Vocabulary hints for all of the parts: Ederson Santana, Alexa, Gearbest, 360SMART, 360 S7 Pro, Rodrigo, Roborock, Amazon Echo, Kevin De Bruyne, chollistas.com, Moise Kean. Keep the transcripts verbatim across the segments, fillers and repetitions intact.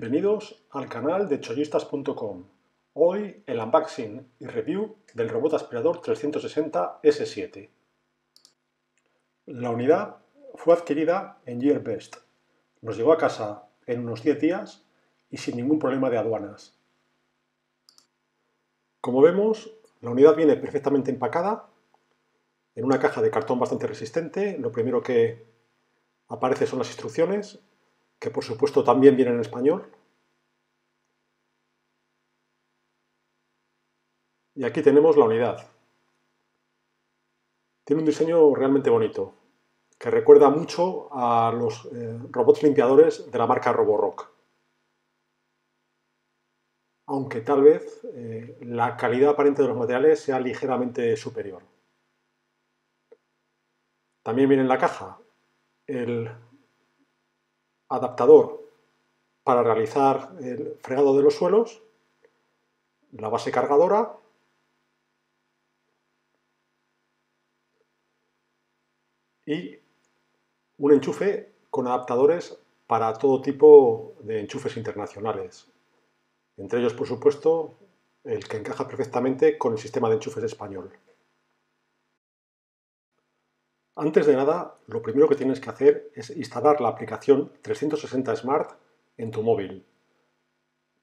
Bienvenidos al canal de chollistas punto com. Hoy el unboxing y review del robot aspirador trescientos sesenta ese siete. La unidad fue adquirida en Gearbest. Nos llegó a casa en unos diez días y sin ningún problema de aduanas. Como vemos, la unidad viene perfectamente empacada en una caja de cartón bastante resistente. Lo primero que aparece son las instrucciones, que por supuesto también viene en español. Y aquí tenemos la unidad. Tiene un diseño realmente bonito, que recuerda mucho a los eh, robots limpiadores de la marca Roborock. Aunque tal vez eh, la calidad aparente de los materiales sea ligeramente superior. También viene en la caja el adaptador para realizar el fregado de los suelos, la base cargadora y un enchufe con adaptadores para todo tipo de enchufes internacionales. Entre ellos, por supuesto, el que encaja perfectamente con el sistema de enchufes español. Antes de nada, lo primero que tienes que hacer es instalar la aplicación trescientos sesenta Smart en tu móvil.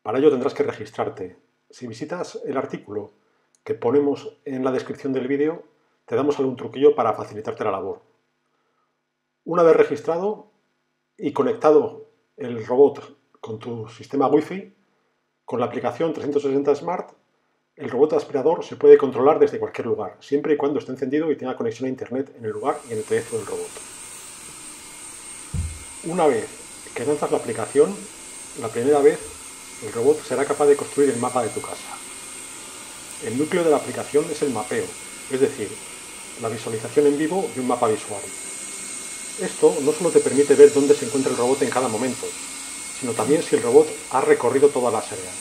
Para ello tendrás que registrarte. Si visitas el artículo que ponemos en la descripción del vídeo, te damos algún truquillo para facilitarte la labor. Una vez registrado y conectado el robot con tu sistema Wi-Fi, con la aplicación trescientos sesenta Smart, el robot aspirador se puede controlar desde cualquier lugar, siempre y cuando esté encendido y tenga conexión a internet en el lugar y en el teléfono del robot. Una vez que lanzas la aplicación, la primera vez el robot será capaz de construir el mapa de tu casa. El núcleo de la aplicación es el mapeo, es decir, la visualización en vivo de un mapa visual. Esto no solo te permite ver dónde se encuentra el robot en cada momento, sino también si el robot ha recorrido todas las áreas.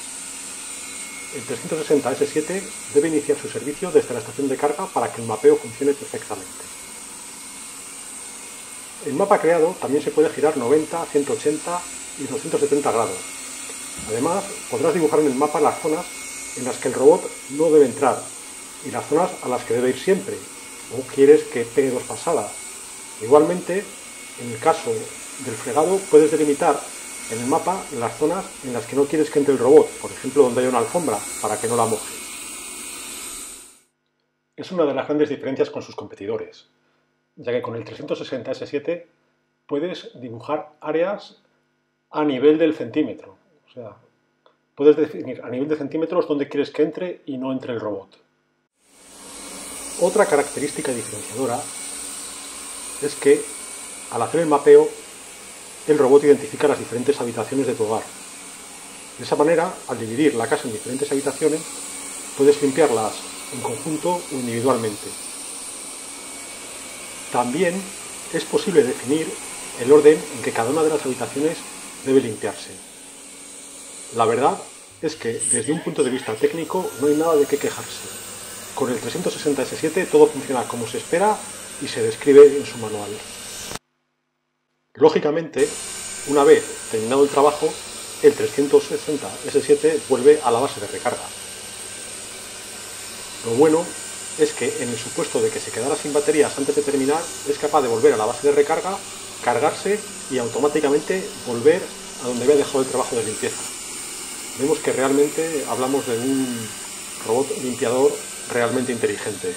El trescientos sesenta ese siete debe iniciar su servicio desde la estación de carga para que el mapeo funcione perfectamente. El mapa creado también se puede girar noventa, ciento ochenta y doscientos setenta grados. Además, podrás dibujar en el mapa las zonas en las que el robot no debe entrar y las zonas a las que debe ir siempre, o quieres que pegue dos pasadas. Igualmente, en el caso del fregado, puedes delimitar en el mapa las zonas en las que no quieres que entre el robot, por ejemplo donde hay una alfombra, para que no la moje. Es una de las grandes diferencias con sus competidores, ya que con el trescientos sesenta ese siete puedes dibujar áreas a nivel del centímetro. O sea, puedes definir a nivel de centímetros dónde quieres que entre y no entre el robot. Otra característica diferenciadora es que al hacer el mapeo, el robot identifica las diferentes habitaciones de tu hogar. De esa manera, al dividir la casa en diferentes habitaciones, puedes limpiarlas en conjunto o individualmente. También es posible definir el orden en que cada una de las habitaciones debe limpiarse. La verdad es que, desde un punto de vista técnico, no hay nada de qué quejarse. Con el trescientos sesenta ese siete todo funciona como se espera y se describe en su manual. Lógicamente, una vez terminado el trabajo, el trescientos sesenta ese siete vuelve a la base de recarga. Lo bueno es que, en el supuesto de que se quedara sin baterías antes de terminar, es capaz de volver a la base de recarga, cargarse y automáticamente volver a donde había dejado el trabajo de limpieza. Vemos que realmente hablamos de un robot limpiador realmente inteligente.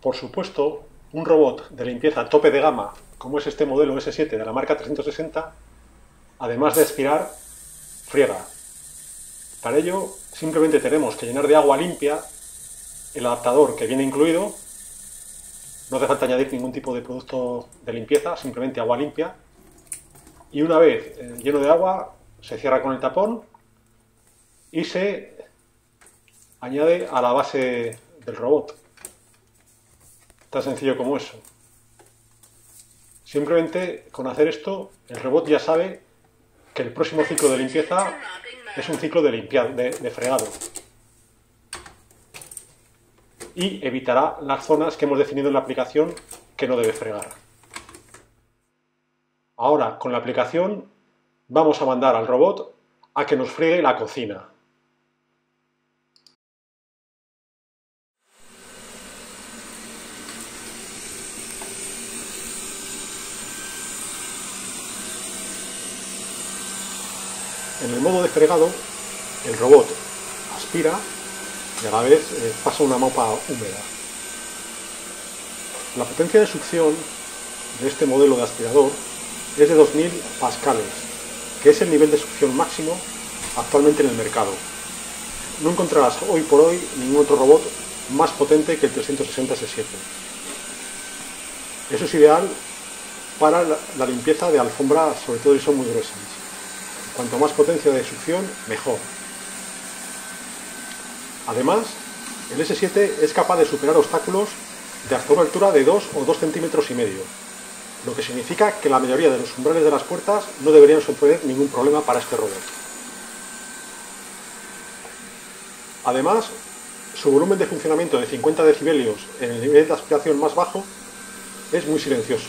Por supuesto, un robot de limpieza tope de gama, como es este modelo ese siete de la marca trescientos sesenta, además de aspirar, friega. Para ello, simplemente tenemos que llenar de agua limpia el adaptador que viene incluido. No hace falta añadir ningún tipo de producto de limpieza, simplemente agua limpia. Y una vez lleno de agua, se cierra con el tapón y se añade a la base del robot. Tan sencillo como eso. Simplemente con hacer esto, el robot ya sabe que el próximo ciclo de limpieza es un ciclo de, limpiado, de, de fregado. Y evitará las zonas que hemos definido en la aplicación que no debe fregar. Ahora, con la aplicación, vamos a mandar al robot a que nos friegue la cocina. En el modo de fregado, el robot aspira y a la vez eh, pasa una mopa húmeda. La potencia de succión de este modelo de aspirador es de dos mil pascales, que es el nivel de succión máximo actualmente en el mercado. No encontrarás hoy por hoy ningún otro robot más potente que el trescientos sesenta S siete. Eso es ideal para la, la limpieza de alfombras, sobre todo si son muy gruesas. Cuanto más potencia de succión, mejor. Además, el S siete es capaz de superar obstáculos de hasta una altura de dos o dos centímetros y medio, lo que significa que la mayoría de los umbrales de las puertas no deberían suponer ningún problema para este robot. Además, su volumen de funcionamiento de cincuenta decibelios en el nivel de aspiración más bajo es muy silencioso,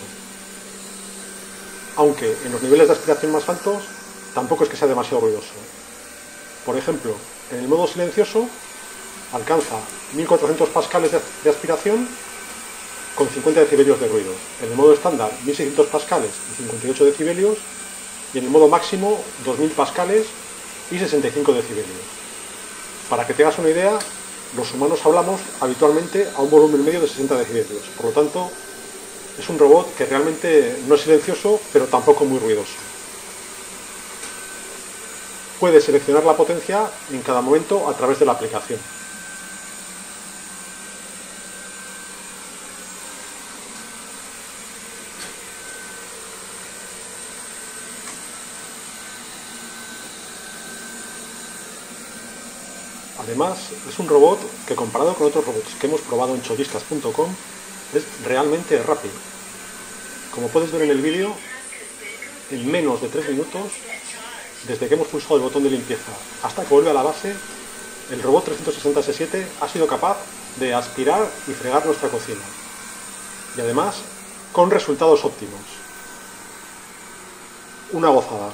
aunque en los niveles de aspiración más altos tampoco es que sea demasiado ruidoso. Por ejemplo, en el modo silencioso alcanza mil cuatrocientos pascales de aspiración con cincuenta decibelios de ruido. En el modo estándar, mil seiscientos pascales y cincuenta y ocho decibelios. Y en el modo máximo, dos mil pascales y sesenta y cinco decibelios. Para que tengas una idea, los humanos hablamos habitualmente a un volumen medio de sesenta decibelios. Por lo tanto, es un robot que realmente no es silencioso, pero tampoco muy ruidoso. Puedes seleccionar la potencia en cada momento a través de la aplicación. Además, es un robot que comparado con otros robots que hemos probado en chollistas punto com es realmente rápido. Como puedes ver en el vídeo, en menos de tres minutos, desde que hemos pulsado el botón de limpieza hasta que vuelve a la base, el robot trescientos sesenta S siete ha sido capaz de aspirar y fregar nuestra cocina. Y además, con resultados óptimos. Una gozada.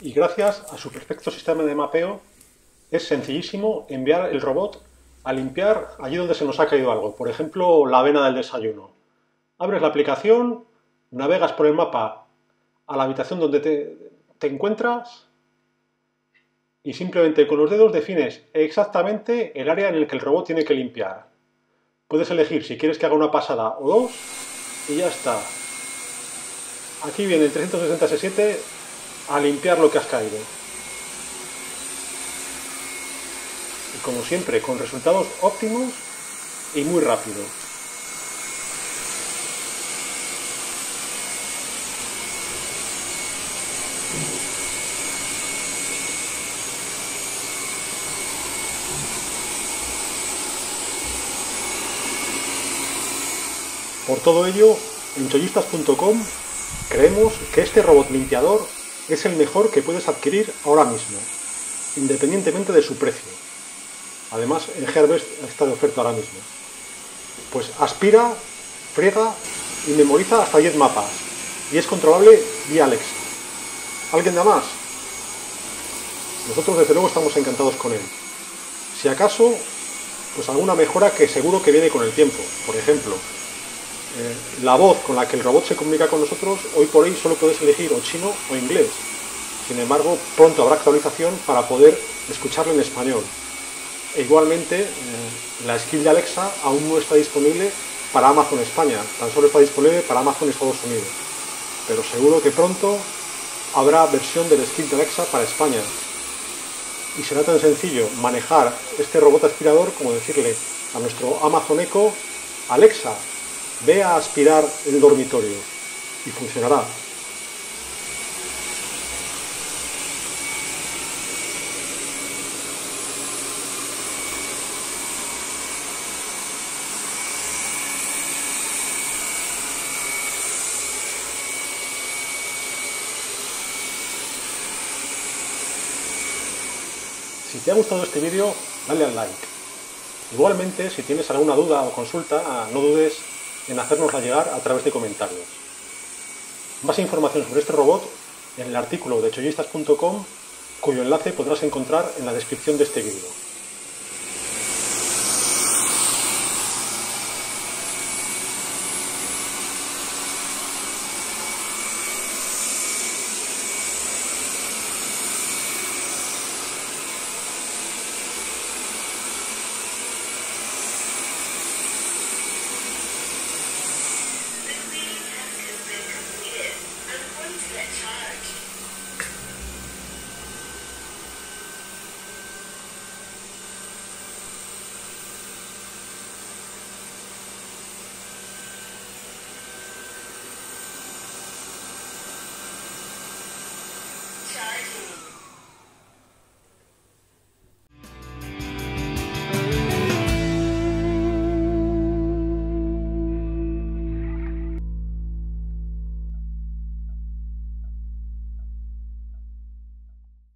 Y gracias a su perfecto sistema de mapeo, es sencillísimo enviar el robot a limpiar allí donde se nos ha caído algo, por ejemplo, la avena del desayuno. Abres la aplicación, navegas por el mapa a la habitación donde te, te encuentras y simplemente con los dedos defines exactamente el área en el que el robot tiene que limpiar. Puedes elegir si quieres que haga una pasada o dos y ya está. Aquí viene el trescientos sesenta S siete a limpiar lo que has caído. Y como siempre, con resultados óptimos y muy rápido. Por todo ello, en chollistas punto com creemos que este robot limpiador es el mejor que puedes adquirir ahora mismo, independientemente de su precio. Además, en Gearbest está de oferta ahora mismo. Pues aspira, friega y memoriza hasta diez mapas, y es controlable vía Alexa. ¿Alguien da más? Nosotros desde luego estamos encantados con él. Si acaso, pues alguna mejora que seguro que viene con el tiempo. Por ejemplo, la voz con la que el robot se comunica con nosotros, hoy por hoy solo puedes elegir o chino o inglés. Sin embargo, pronto habrá actualización para poder escucharlo en español. E igualmente, eh, la skill de Alexa aún no está disponible para Amazon España, tan solo está disponible para Amazon Estados Unidos. pero seguro que pronto habrá versión del skin de Alexa para España. Y será tan sencillo manejar este robot aspirador como decirle a nuestro Amazon Echo, Alexa, ve a aspirar el dormitorio, y funcionará. Si te ha gustado este vídeo, dale al like. Igualmente, si tienes alguna duda o consulta, no dudes en hacérnosla llegar a través de comentarios. Más información sobre este robot en el artículo de chollistas punto com, cuyo enlace podrás encontrar en la descripción de este vídeo. Thank you.